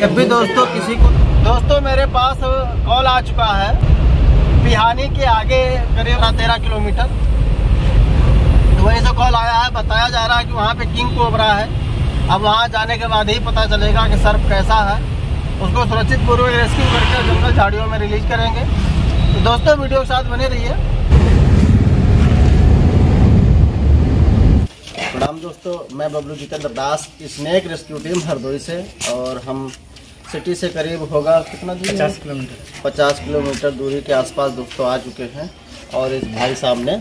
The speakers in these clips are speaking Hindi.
जब भी दोस्तों किसी को दोस्तों मेरे पास कॉल आ चुका है पिहानी के आगे करीब 13 किलोमीटर वहीं से कॉल आया है। बताया जा रहा है कि वहाँ पे किंग कोबरा है। अब वहाँ जाने के बाद ही पता चलेगा कि सर्प कैसा है। उसको सुरक्षित पूर्वक रेस्क्यू करके जंगल झाड़ियों में रिलीज करेंगे। तो दोस्तों वीडियो के साथ बने रहिए। प्रणाम दोस्तों, मैं Bablu Jitendra Das snake rescue team Hardoi से, और हम सिटी से करीब होगा कितना दूरी 50 किलोमीटर दूरी के आसपास दोस्तों आ चुके हैं। और इस भाई साहब ने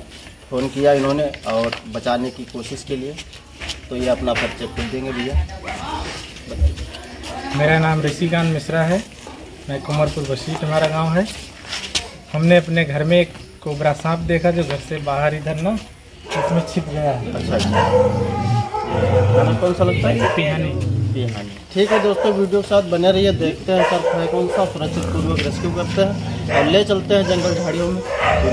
फ़ोन किया इन्होंने और बचाने की कोशिश के लिए, तो ये अपना पर्चे खुद देंगे भैया। मेरा नाम ऋषिकांत मिश्रा है, मैं कुंवरपुर बसीट हमारा गाँव है। हमने अपने घर में एक कोबरा सांप देखा जो घर से बाहर इधर ना इसमें छिप गया है। अच्छा, कौन सा लगता है? पिहानी। ठीक है दोस्तों, वीडियो के साथ बने रहिए। देखते हैं सर्प है कौन सा, सुरक्षित पूर्वक रेस्क्यू करते हैं और ले चलते हैं जंगल झाड़ियों में। तो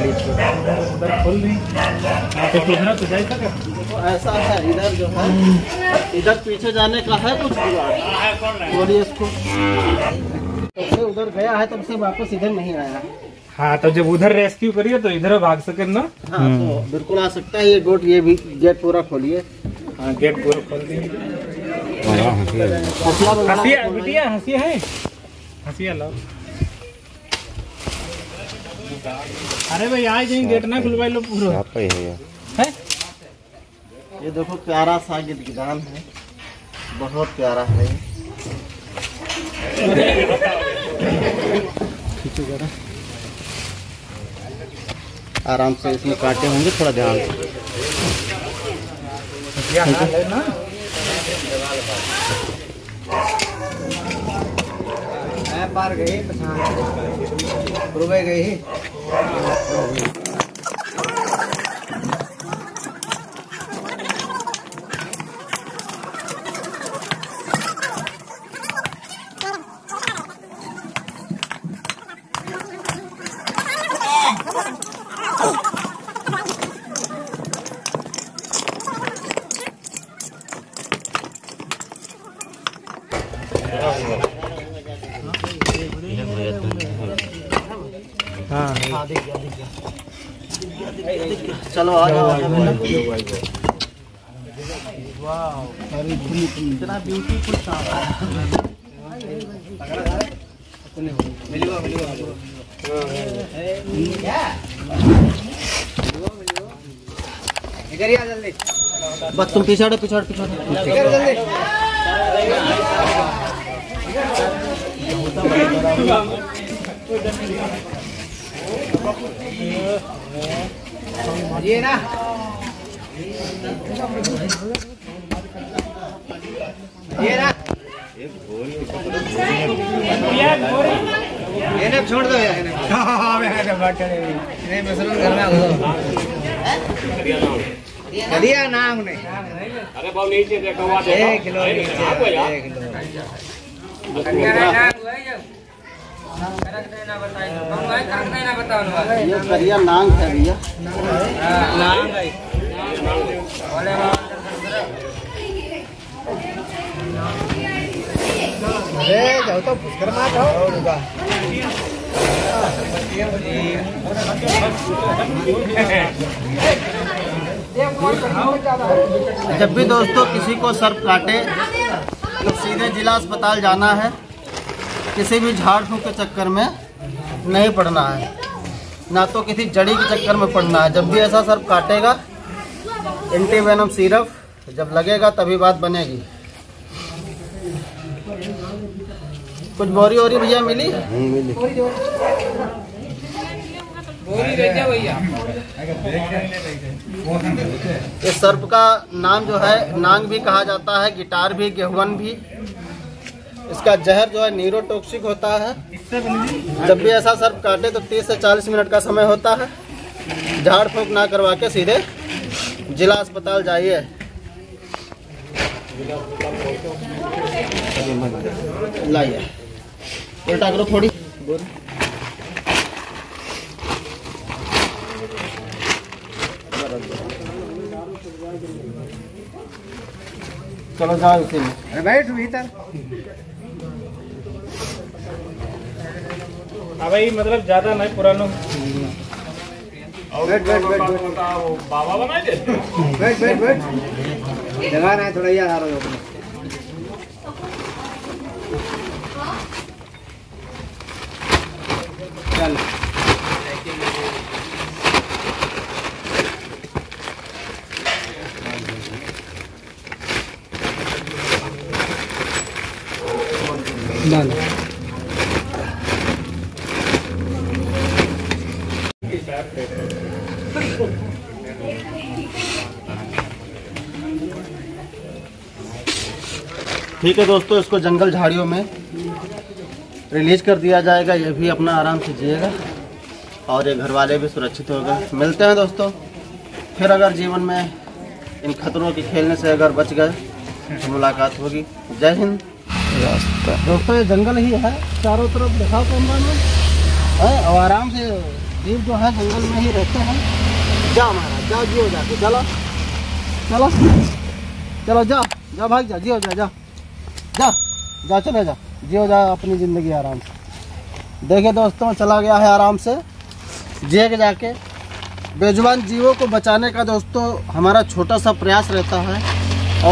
ऐसा है, इधर जो है इधर पीछे जाने का है कुछ बोलिए इसको। तब से उधर गया है, तब से वापस इधर नहीं आया। हाँ, तो जब उधर रेस्क्यू करिए तो इधर भाग सके ना। हाँ, तो बिल्कुल आ सकता है। ये गोट ये भी गेट पूरा खोलिए। हाँ, गेट पूरा खोल दीजिए। बिटिया हंसी है, हंसी अलग। अरे भाई आ जाए, गेट ना खुलवाई लो पूरा है। ये देखो प्यारा सा गिदगिदान है, बहुत प्यारा है। आराम से इसमें काटे होंगे, थोड़ा ध्यान से ना। मैं पार गई रुपए गई। हाँ दिख गया। चलो आ जाओ। वाओ, इतना ब्यूटीफुल सांप है। बस तुम पीछे ये ना छोड़ दो यार। नाम नहीं, अरे बाबू नीचे देखो, 1 किलो नीचे करिया। नांग है भैया, जाओ तो पुष्कर मार जाओ। जब भी दोस्तों किसी को सर्प काटे तो सीधे जिला अस्पताल जाना है, किसी भी झाड़ फूँक के चक्कर में नहीं पड़ना है, ना तो किसी जड़ी के चक्कर में पड़ना है। जब भी ऐसा सर्प काटेगा एंटीवेनम सिरप जब लगेगा तभी बात बनेगी। कुछ बोरी ओरी भैया मिली? नहीं मिली बोरी भैया। इस सर्प का नाम जो है नांग भी कहा जाता है, गिटार भी, गेहवन भी। इसका जहर जो है न्यूरोटॉक्सिक होता है। जब भी ऐसा सर्प काटे तो 30 से 40 मिनट का समय होता है। झाड़ फूँक ना करवा के सीधे जिला अस्पताल जाइए। लाइए उल्टा करो थोड़ी। चलो जाओ उसी में। अरे बैठ भीतर। हाँ भाई मतलब ज्यादा नहीं पुराना। बैठ बैठ बैठ बाबा बनाए थे। बैठ बैठ बैठ जगह नहीं थोड़ा यार आ रहा है। चल ठीक है दोस्तों, इसको जंगल झाड़ियों में रिलीज कर दिया जाएगा। ये भी अपना आराम से जिएगा और ये घर वाले भी सुरक्षित होगा। मिलते हैं दोस्तों फिर, अगर जीवन में इन खतरों के खेलने से अगर बच गए तो मुलाकात होगी। जय हिंद। दोस्तों ये जंगल ही है, चारों तरफ दिखाओ कैमरा में है, और आराम से जीव जो है जंगल में ही रहते हैं। जाओ महाराज जाओ, जियो जाके चलो चलो चलो जाओ जाओ भाग जाओ, जियो जाओ जाओ जाओ जाओ चलो जाओ, जियो जाओ अपनी ज़िंदगी आराम से। देखे दोस्तों चला गया है आराम से जिए के जाके। बेजुबान जीवों को बचाने का दोस्तों हमारा छोटा सा प्रयास रहता है,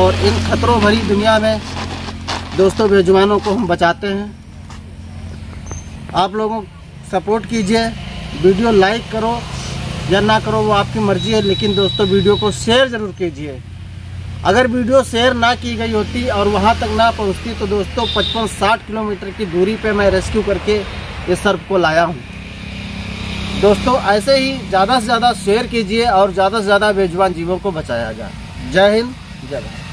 और इन खतरों भरी दुनिया में दोस्तों बेजुबानों को हम बचाते हैं। आप लोगों सपोर्ट कीजिए, वीडियो लाइक करो या ना करो वो आपकी मर्ज़ी है, लेकिन दोस्तों वीडियो को शेयर ज़रूर कीजिए। अगर वीडियो शेयर ना की गई होती और वहाँ तक ना पहुँचती तो दोस्तों 55-60 किलोमीटर की दूरी पे मैं रेस्क्यू करके ये सर्प को लाया हूँ। दोस्तों ऐसे ही ज़्यादा से ज़्यादा शेयर कीजिए और ज़्यादा से ज़्यादा बेजुबान जीवों को बचाया जाए। जय हिंद जय भारत।